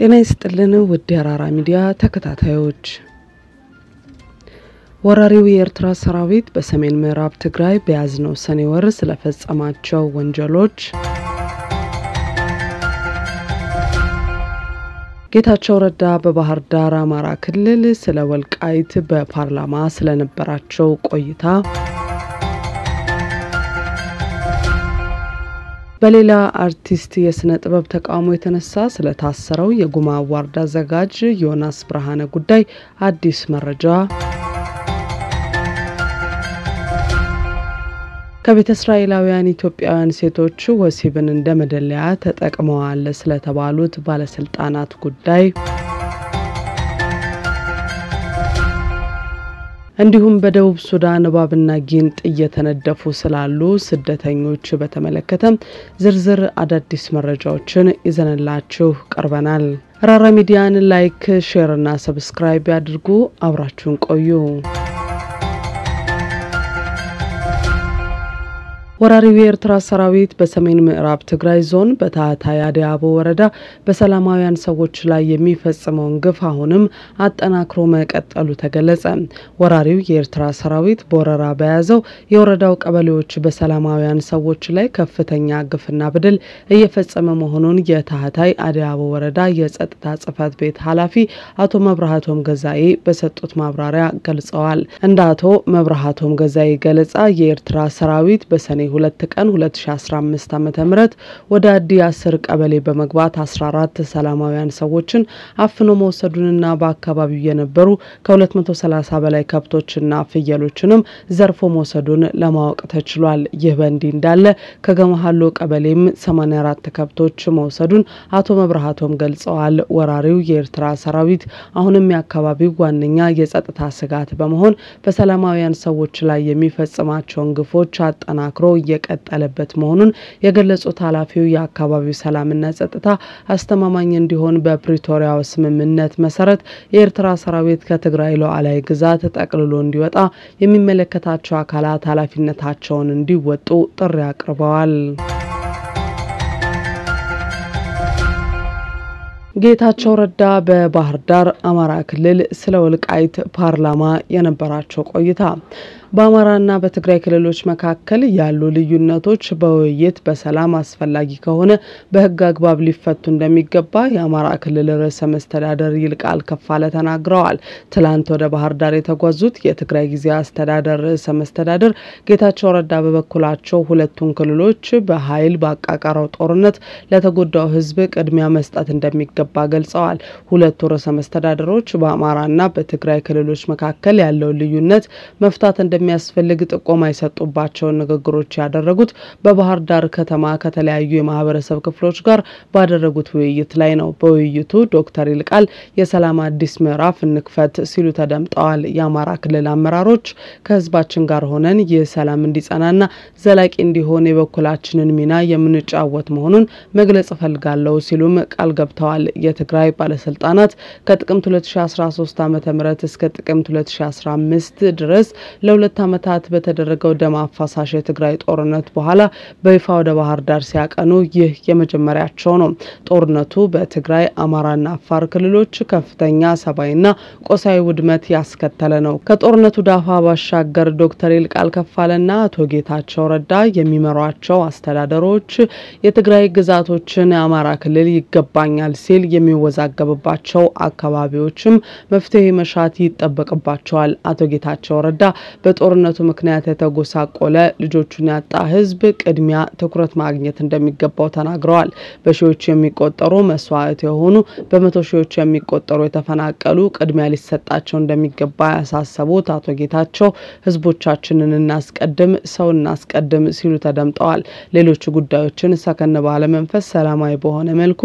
دينا يستلنا وديرارا ميديا تكتاتايوج ወራሪው የኤርትራ ሰራዊት በሰሜን ምዕራብ ትግራይ በያዝነው ሰኔ ወር ስለፈጸማቸው ወንጀሎች ጌታቸው ረዳ በባህር ዳር አማራ ክልል ስለ ወልቃይት በፓርላማ ስለነበራቸው ቆይታ በሌላ አርቲስት የስነ ጥበብ ተቃውሞ የተነሳ ስለታሰረው የጉማ አዋርድ አዘጋጅ ዮናስ ብርሃነ ጉዳይ አዲስ መረጃ ከቤተ እስራኤላውያን ኢትዮጵያውያን ሴቶች ወሲብን እንደመደለያ ተጠቅመዋል ስለተባሉት ባለስልጣናት ጉዳይ እንዲሁም በደቡብ ሱዳን ባብና ጊንጥ እየተነደፉ ስላሉ ስደተኞች በተመለከተ ዝርዝር አዳዲስ መረጃዎችን ይዘንላችሁ ቀርበናል። ራራ ሚዲያን ላይክ፣ ሼር እና ሰብስክራይብ ያድርጉ። አብራችሁን ቆዩ። ወራሪው የኤርትራ ሰራዊት በሰሜን ምዕራብ ትግራይ ዞን በታህታይ አዲያቦ ወረዳ በሰላማውያን ሰዎች ላይ የሚፈጽመውን ግፍ አሁንም አጠናክሮ መቀጠሉ ተገለጸ። ወራሪው የኤርትራ ሰራዊት በወረራ በያዘው የወረዳው ቀበሌዎች በሰላማውያን ሰዎች ላይ ከፍተኛ ግፍና በደል እየፈጸመ መሆኑን የታህታይ አዲያቦ ወረዳ የጸጥታ ጽሕፈት ቤት ኃላፊ አቶ መብራሃቶም ገዛኤ በሰጡት ማብራሪያ ገልጸዋል። እንደ አቶ መብራሃቶም ገዛኤ ገለጻ የኤርትራ ሰራዊት በሰኔ 2 ቀን 2015 ዓ.ም ወደ አዲ አስር ቀበሌ በመግባት 14 ሰላማውያን ሰዎችን አፍኖ መውሰዱንና በአካባቢው የነበሩ ከ230 በላይ ከብቶችና ፍየሎችንም ዘርፎ መውሰዱን ለማወቅ ተችሏል። ይህ በእንዲህ እንዳለ ከገመሃሎ ቀበሌም 84 ከብቶች መውሰዱን አቶ መብራሃቶም ገልጸዋል። ወራሪው የኤርትራ ሰራዊት አሁንም የአካባቢው ዋነኛ የጸጥታ ስጋት በመሆን በሰላማውያን ሰዎች ላይ የሚፈጽማቸውን ግፎች አጠናክሮ እየቀጠለበት መሆኑን የገለጹት ኃላፊው የአካባቢው ሰላምና ጸጥታ አስተማማኝ እንዲሆን በፕሪቶሪያው ስምምነት መሰረት የኤርትራ ሰራዊት ከትግራይ ሉዓላዊ ግዛት ተጠቅልሎ እንዲወጣ የሚመለከታቸው አካላት ኃላፊነታቸውን እንዲወጡ ጥሪ አቅርበዋል። ጌታቸው ረዳ በባህር ዳር አማራ ክልል ስለ ወልቃይት ፓርላማ የነበራቸው ቆይታ በአማራና በትግራይ ክልሎች መካከል ያሉ ልዩነቶች በውይይት በሰላም አስፈላጊ ከሆነ በህግ አግባብ ሊፈቱ እንደሚገባ የአማራ ክልል ርዕሰ መስተዳድር ይልቃል ከፋለ ተናግረዋል። ትላንት ወደ ባህር ዳር የተጓዙት የትግራይ ጊዜያዊ አስተዳደር ርዕሰ መስተዳድር ጌታቸው ረዳ በበኩላቸው ሁለቱን ክልሎች በኃይል ባቃቃረው ጦርነት ለተጎዳው ህዝብ ቅድሚያ መስጠት እንደሚገባ ገልጸዋል። ሁለቱ ርዕሰ መስተዳድሮች በአማራና በትግራይ ክልሎች መካከል ያለው ልዩነት መፍታት እንደሚያስፈልግ ጥቆማ የሰጡባቸው ንግግሮች ያደረጉት በባህር ዳር ከተማ ከተለያዩ የማህበረሰብ ክፍሎች ጋር ባደረጉት ውይይት ላይ ነው። በውይይቱ ዶክተር ይልቃል የሰላም አዲስ ምዕራፍ እንክፈት ሲሉ ተደምጠዋል። የአማራ ክልል አመራሮች ከህዝባችን ጋር ሆነን የሰላም እንዲጸናና ዘላቂ እንዲሆን የበኩላችንን ሚና የምንጫወት መሆኑን መግለጽ ፈልጋለሁ ሲሉም ቃል ገብተዋል። የትግራይ ባለስልጣናት ከጥቅምት 2013 ዓ.ም እስከ ጥቅምት 2015 ድረስ ለሁለት ዓመታት በተደረገው ደም አፋሳሽ የትግራይ ጦርነት በኋላ በይፋ ወደ ባህር ዳር ሲያቀኑ ይህ የመጀመሪያቸው ነው። ጦርነቱ በትግራይ አማራና አፋር ክልሎች ከፍተኛ ሰብአዊና ቆሳዊ ውድመት ያስከተለ ነው። ከጦርነቱ ዳፋ ባሻገር ዶክተር ይልቃል ከፋለና አቶ ጌታቸው ረዳ የሚመሯቸው አስተዳደሮች የትግራይ ግዛቶችን አማራ ክልል ይገባኛል ሲል የሚወዛገብባቸው አካባቢዎችም መፍትሄ መሻት ይጠበቅባቸዋል። አቶ ጌታቸው ረዳ በጦርነቱ ምክንያት የተጎሳቆለ ልጆቹን ያጣ ህዝብ ቅድሚያ ትኩረት ማግኘት እንደሚገባው ተናግረዋል። በሺዎች የሚቆጠሩ መስዋዕት የሆኑ በመቶ ሺዎች የሚቆጠሩ የተፈናቀሉ ቅድሚያ ሊሰጣቸው እንደሚገባ ያሳሰቡት አቶ ጌታቸው ህዝቦቻችንን እናስቀድም፣ ሰው እናስቀድም ሲሉ ተደምጠዋል። ሌሎች ጉዳዮችን ሰከን ባለ መንፈስ ሰላማዊ በሆነ መልኩ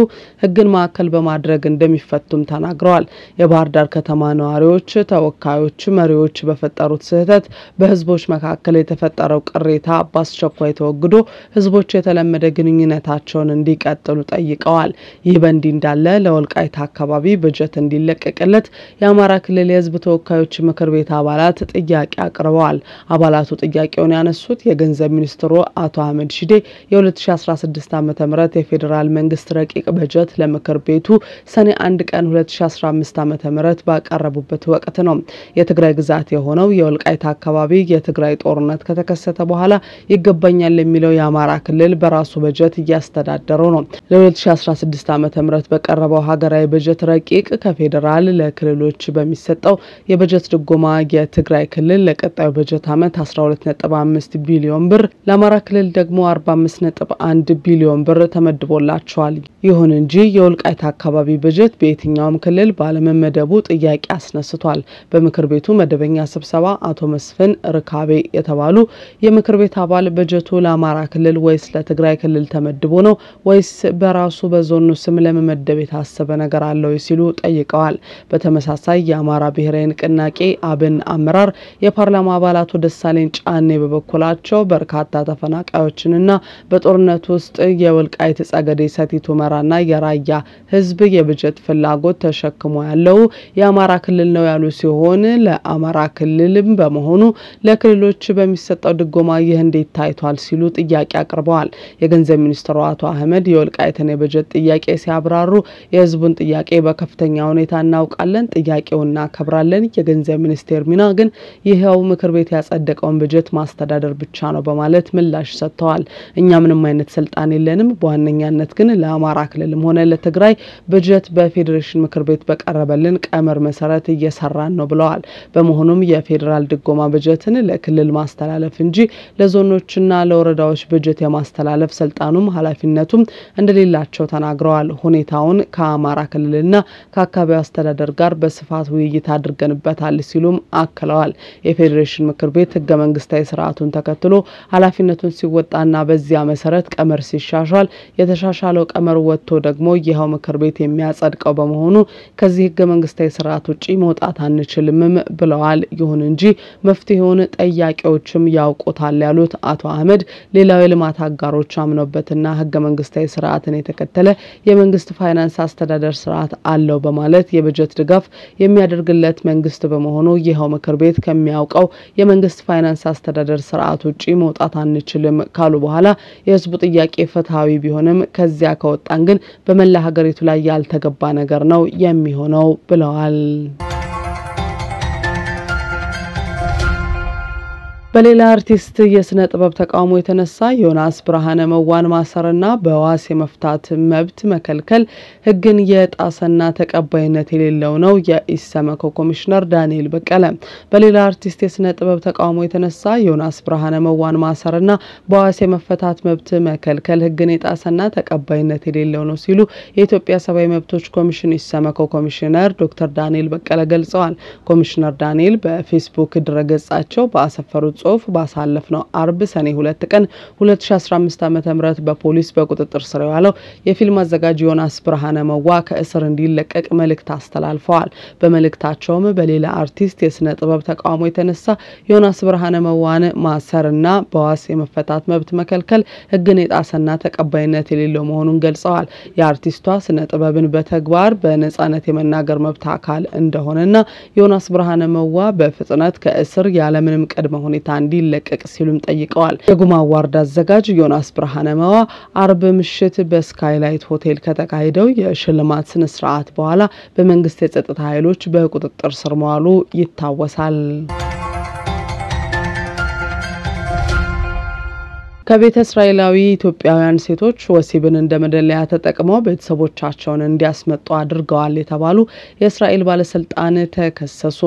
ህግን ማዕከል በማድረግ እንደሚፈቱም ተናግረዋል። የባህር ዳር ከተማ ነዋሪዎች፣ ተወካዮች፣ መሪዎች በፈጠሩት ስህተት በህዝቦች መካከለ የተፈጠረው ቅሬታ ባስቸኳይ ተወግዶ ህዝቦች የተለመደ ግንኙነታቸውን እንዲቀጥሉ ጠይቀዋል። ይህ በእንዲህ እንዳለ ለወልቃይት አካባቢ በጀት እንዲለቀቅለት የአማራ ክልል የህዝብ ተወካዮች ምክር ቤት አባላት ጥያቄ አቅርበዋል። አባላቱ ጥያቄውን ያነሱት የገንዘብ ሚኒስትሩ አቶ አህመድ ሺዴ የ2016 ዓ.ም የፌደራል መንግስት ረቂቅ በጀት ለምክር ቤቱ ሰኔ 1 ቀን 2015 ዓ.ም ባቀረቡበት ወቅት ነው። የትግራይ ግዛት የሆነው የወልቃይት አካባቢ የትግራይ ጦርነት ከተከሰተ በኋላ ይገባኛል የሚለው የአማራ ክልል በራሱ በጀት እያስተዳደረው ነው። ለ2016 ዓ.ም በቀረበው ሀገራዊ በጀት ረቂቅ ከፌደራል ለክልሎች በሚሰጠው የበጀት ድጎማ የትግራይ ክልል ለቀጣዩ በጀት ዓመት 12.5 ቢሊዮን ብር ለአማራ ክልል ደግሞ 45.1 ቢሊዮን ብር ተመድቦላቸዋል። ይሁን እንጂ የወልቃይት አካባቢ በጀት በየትኛውም ክልል ባለመመደቡ ጥያቄ አስነስቷል። በምክር ቤቱ መደበኛ ስብሰባ አቶ መስፍን ርካቤ የተባሉ የምክር ቤት አባል በጀቱ ለአማራ ክልል ወይስ ለትግራይ ክልል ተመድቦ ነው ወይስ በራሱ በዞኑ ስም ለመመደብ የታሰበ ነገር አለው ሲሉ ጠይቀዋል። በተመሳሳይ የአማራ ብሔራዊ ንቅናቄ አብን አመራር የፓርላማ አባላቱ ደሳለኝ ጫኔ በበኩላቸው በርካታ ተፈናቃዮችንና በጦርነት ውስጥ የወልቃይት ጸገዴ ሰቲት ሁመራና የራያ ህዝብ የበጀት ፍላጎት ተሸክሞ ያለው የአማራ ክልል ነው ያሉ ሲሆን ለአማራ ክልልም በመሆኑ ለክልሎች በሚሰጠው ድጎማ ይህ እንዴት ታይቷል ሲሉ ጥያቄ አቅርበዋል። የገንዘብ ሚኒስትሩ አቶ አህመድ የወልቃይትን የበጀት ጥያቄ ሲያብራሩ የህዝቡን ጥያቄ በከፍተኛ ሁኔታ እናውቃለን፣ ጥያቄውን እናከብራለን። የገንዘብ ሚኒስቴር ሚና ግን ይሄው ምክር ቤት ያጸደቀውን በጀት ማስተዳደር ብቻ ነው በማለት ምላሽ ሰጥተዋል። እኛ ምንም አይነት ስልጣን የለንም። በዋነኛነት ግን ለአማራ ክልልም ሆነ ለትግራይ በጀት በፌዴሬሽን ምክር ቤት በቀረበልን ቀመር መሰረት እየሰራን ነው ብለዋል። በመሆኑም የፌዴራል ድጎማ በጀትን ለክልል ማስተላለፍ እንጂ ለዞኖችና ለወረዳዎች በጀት የማስተላለፍ ስልጣኑም ኃላፊነቱም እንደሌላቸው ተናግረዋል። ሁኔታውን ከአማራ ክልልና ከአካባቢው አስተዳደር ጋር በስፋት ውይይት አድርገንበታል ሲሉም አክለዋል። የፌዴሬሽን ምክር ቤት ህገ መንግስታዊ ስርዓቱን ተከትሎ ኃላፊነቱን ሲወጣና በዚያ መሰረት ቀመር ሲሻሻል የተሻሻለው ቀመር ወጥቶ ደግሞ ይኸው ምክር ቤት የሚያጸድቀው በመሆኑ ከዚህ ህገ መንግስታዊ ስርዓት ውጪ መውጣት አንችልምም ብለዋል። ይሁን እንጂ መፍትሄውን ጠያቂዎችም ያውቁታል ያሉት አቶ አህመድ ሌላው የልማት አጋሮች አምነውበትና ህገ መንግስታዊ ስርዓትን የተከተለ የመንግስት ፋይናንስ አስተዳደር ስርዓት አለው በማለት የበጀት ድጋፍ የሚያደርግለት መንግስት በመሆኑ ይኸው ምክር ቤት ከሚያውቀው የመንግስት ፋይናንስ አስተዳደር ስርዓት ውጪ መውጣት አንችልም ካሉ በኋላ የህዝቡ ጥያቄ ፍትሃዊ ቢሆንም ከዚያ ከወጣን ግን በመላ ሀገሪቱ ላይ ያልተገባ ነገር ነው የሚሆነው ብለዋል። በሌላ አርቲስት የስነ ጥበብ ተቃውሞ የተነሳ ዮናስ ብርሃነ መዋን ማሰርና በዋስ የመፍታት መብት መከልከል ህግን የጣሰና ተቀባይነት የሌለው ነው የኢሰመኮ ኮሚሽነር ዳንኤል በቀለ። በሌላ አርቲስት የስነ ጥበብ ተቃውሞ የተነሳ ዮናስ ብርሃነ መዋን ማሰርና በዋስ የመፈታት መብት መከልከል ህግን የጣሰና ተቀባይነት የሌለው ነው ሲሉ የኢትዮጵያ ሰብአዊ መብቶች ኮሚሽን ኢሰመኮ ኮሚሽነር ዶክተር ዳንኤል በቀለ ገልጸዋል። ኮሚሽነር ዳንኤል በፌስቡክ ድረገጻቸው ባሰፈሩት ጽሁፍ ባሳለፍነው አርብ ሰኔ 2 ቀን 2015 ዓ.ም በፖሊስ በቁጥጥር ስር የዋለው የፊልም አዘጋጅ ዮናስ ብርሃነ መዋ ከእስር እንዲለቀቅ መልእክት አስተላልፈዋል። በመልእክታቸውም በሌላ አርቲስት የስነ ጥበብ ተቃውሞ የተነሳ ዮናስ ብርሃነ መዋን ማሰርና በዋስ የመፈታት መብት መከልከል ህግን የጣሰና ተቀባይነት የሌለው መሆኑን ገልጸዋል። የአርቲስቷ ስነ ጥበብን በተግባር በነጻነት የመናገር መብት አካል እንደሆነና ዮናስ ብርሃነ መዋ በፍጥነት ከእስር ያለምንም ቅድመ ሁኔታ እንዲለቀቅ ሲሉም ጠይቀዋል። የጉማ አዋርድ አዘጋጅ ዮናስ ብርሃነ መዋ አርብ ምሽት በስካይላይት ሆቴል ከተካሄደው የሽልማት ስነ ስርዓት በኋላ በመንግስት የጸጥታ ኃይሎች በቁጥጥር ስር መዋሉ ይታወሳል። ከቤተ እስራኤላዊ ኢትዮጵያውያን ሴቶች ወሲብን እንደ መደለያ ተጠቅመው ቤተሰቦቻቸውን እንዲያስመጡ አድርገዋል የተባሉ የእስራኤል ባለስልጣን ተከሰሱ።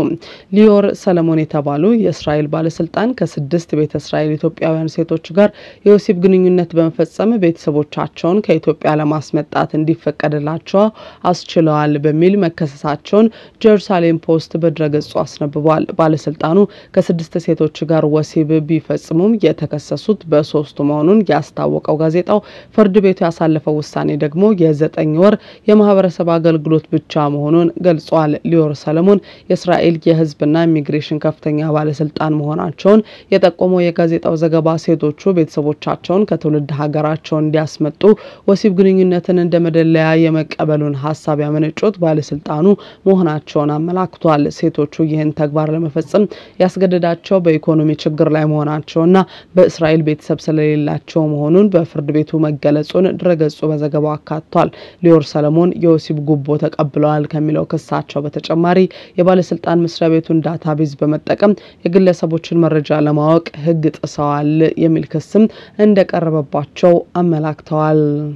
ሊዮር ሰለሞን የተባሉ የእስራኤል ባለስልጣን ከ6 ቤተ እስራኤል ኢትዮጵያውያን ሴቶች ጋር የወሲብ ግንኙነት በመፈጸም ቤተሰቦቻቸውን ከኢትዮጵያ ለማስመጣት እንዲፈቀድላቸው አስችለዋል በሚል መከሰሳቸውን ጀሩሳሌም ፖስት በድረገጹ አስነብቧል። ባለስልጣኑ ከ6 ሴቶች ጋር ወሲብ ቢፈጽሙም የተከሰሱት በ3 مستمانون گست آوک آغازیت او فرد بیت اصل فوستانی دگمو گزت انجور یا مهابر سباقل گلوت بچامونون گل سوال لیور سلمون اسرائیل که حزب نام میگریشن کفتنی حوال سلطان مهان چون یا تقومو یک گزت او زگباسی دوچو بیت سبود چون کتولد هاجرات چون دیاسمتو وسیب گرینی نتن دمدلهای مک قبلون حساب یمن چود وال سلطانو مهان چونم ملاکتوال سیتو چویه انتقبار لمفصل یاسگداد چو به اقتصادی چقدر لامونا چون به اسرائیل بیت سبسلی لاتشوم هنون به فرد بیتو مجلسون درگس و مزگوا کاتال لیور سلمون یوسیب جوبوت قبلال کمیلو کسات چو بترچ امری یا بال سلطان مصر بیتون داد هیز به متکم یقل سبوچن مرجال ماک هدت اصال یمیل کسم اندک عرب باتشو عملک تال.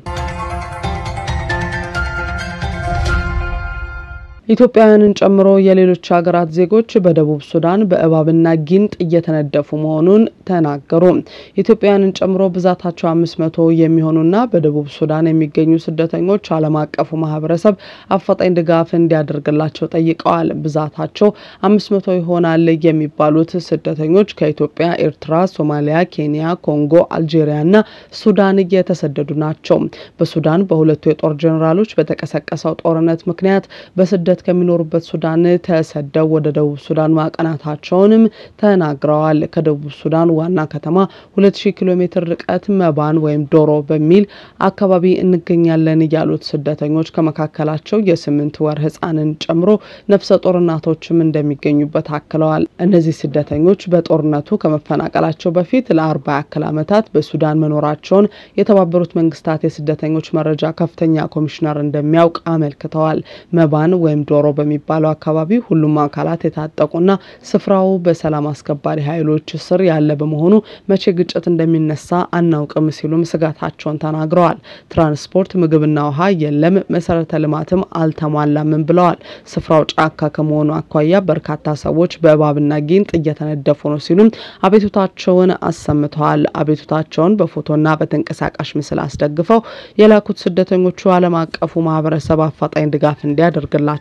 ایتوپیانان چمرو یا لیلوچ اگرات زیگوچ به دبوب سودان به اواب نگینت یتندف مانون تنگرم. ایتوپیانان چمرو بذات ها چه مسمتو یه میانون نه به دبوب سودان میگنیو سدتنگو چالماک افوم هبرسب افت این دگافن دیادرگلاتشو تیک آل بذات ها چه مسمتوی هنالی یه میبالوت سدتنگو چه ایتوپیا، ایرترا، سومالیا، کنیا، کنگو، الژیریا نه سودانی یه تسددونات چم. به سودان به ولتویت اورجنرالوچ به تکسک اسات آرنت مکنیت به سدت کمین ربط سودان تسد و دو سودان مکانات هاشونم تناقرال کدو سودان و نکتما 200 کیلومتر رکعت مبان و امدورو به میل اکبابی انگیال نیالود سدتنگوش کمکاکلاتشو یسمن توارهس آن چمرو نفس تورناتوش من دمیگنی بتحکلال نزی سدتنگوش به تورناتو کمفناکلاتشو بفیت الاربع کلمتات به سودان منوراتشون یتوابرت منگستاتی سدتنگوش مرجع کفتنیا کمیشنرند میاوک عمل کتال مبان و دروب میبالو کبابی هلومان کالات تاتاقونا سفراو به سلام اسکباری هایلوچ سریال به مهونو مچگچتن دمین نسا آنها کمیسیلو مسجد هاتشون تناگرال ترانسپورت مجبورناها یلم مسیر تلماتم علتمال من بلال سفراو چاکا کمونو اقایا برکات سوچ به باب نگینت یتن دفونوسیلم عبیتو تاتشون اسمتال عبیتو تاتشون به فوتون نابتن کسک اش مثل استقفاو یلا کت سدتنگو چوال ماک افوم عبور سباق فطین دگافن دیادرگلات